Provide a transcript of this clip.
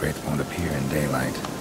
nightwraith won't appear in daylight.